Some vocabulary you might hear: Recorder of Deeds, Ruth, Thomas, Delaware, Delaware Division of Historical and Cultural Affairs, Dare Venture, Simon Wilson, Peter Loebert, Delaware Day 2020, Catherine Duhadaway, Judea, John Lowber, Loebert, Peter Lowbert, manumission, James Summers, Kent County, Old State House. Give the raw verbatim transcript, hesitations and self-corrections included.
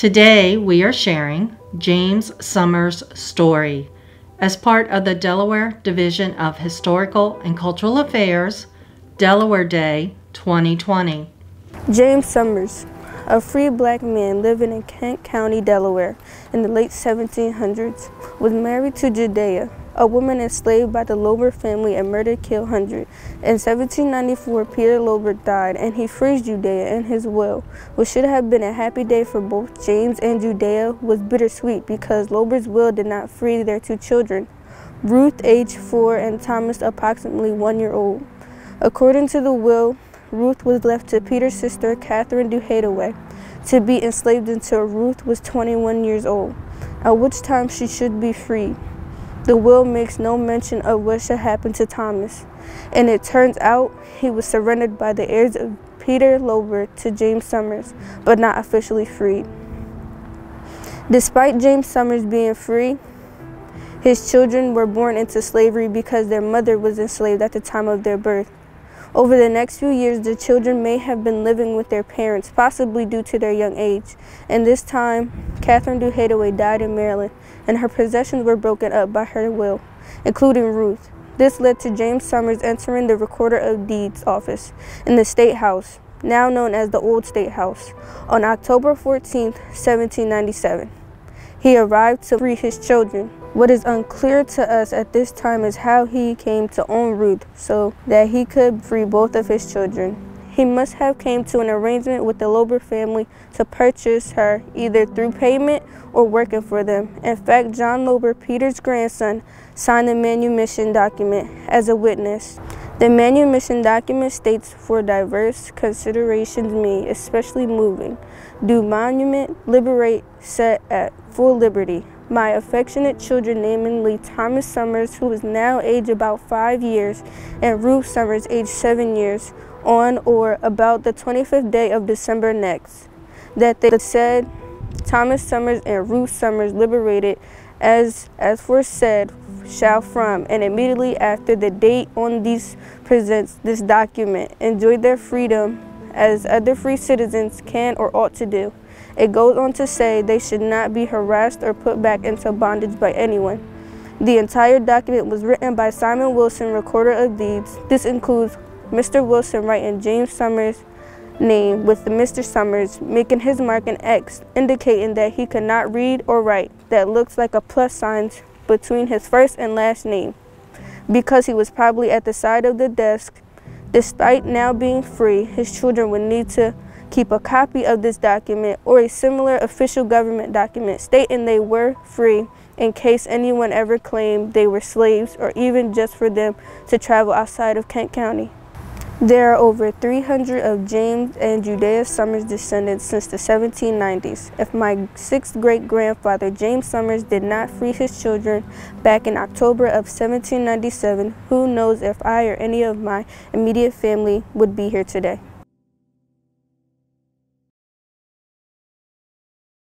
Today we are sharing James Summers' story as part of the Delaware Division of Historical and Cultural Affairs, Delaware Day twenty twenty. James Summers, a free black man living in Kent County, Delaware in the late seventeen hundreds, was married to Judea, a woman enslaved by the Loebert family and murdered Kill Hundred. In seventeen ninety-four, Peter Loebert died, and he frees Judea in his will. What should have been a happy day for both James and Judea was bittersweet because Loebert's will did not free their two children, Ruth, age four, and Thomas, approximately one year old. According to the will, Ruth was left to Peter's sister, Catherine Duhadaway, to be enslaved until Ruth was twenty-one years old, at which time she should be freed. The will makes no mention of what should happen to Thomas, and it turns out he was surrendered by the heirs of Peter Lowbert to James Summers, but not officially freed. Despite James Summers being free, his children were born into slavery because their mother was enslaved at the time of their birth. Over the next few years, the children may have been living with their parents, possibly due to their young age. And this time, Catherine Duhadaway died in Maryland, and her possessions were broken up by her will, including Ruth. This led to James Summers entering the Recorder of Deeds office in the State House, now known as the Old State House, on October fourteenth, seventeen ninety-seven. He arrived to free his children. What is unclear to us at this time is how he came to own Ruth so that he could free both of his children. He must have came to an arrangement with the Loebert family to purchase her either through payment or working for them. In fact, John Lowber, Peter's grandson, signed the manumission document as a witness. The manumission document states, for diverse considerations me, especially moving, do monument, liberate, set at full liberty. My affectionate children, namely Thomas Summers, who is now aged about five years, and Ruth Summers, aged seven years, on or about the twenty-fifth day of December next, that they said Thomas Summers and Ruth Summers liberated as aforesaid shall from, and immediately after the date on these presents this document, enjoy their freedom as other free citizens can or ought to do. It goes on to say they should not be harassed or put back into bondage by anyone. The entire document was written by Simon Wilson, Recorder of Deeds. This includes Mister Wilson writing James Summers' name with the Mister Summers, making his mark an X, indicating that he could not read or write. That looks like a plus sign between his first and last name, because he was probably at the side of the desk. Despite now being free, his children would need to keep a copy of this document or a similar official government document stating they were free in case anyone ever claimed they were slaves or even just for them to travel outside of Kent County. There are over three hundred of James and Judea Summers' descendants since the seventeen nineties. If my sixth great-grandfather, James Summers, did not free his children back in October of seventeen ninety-seven, who knows if I or any of my immediate family would be here today.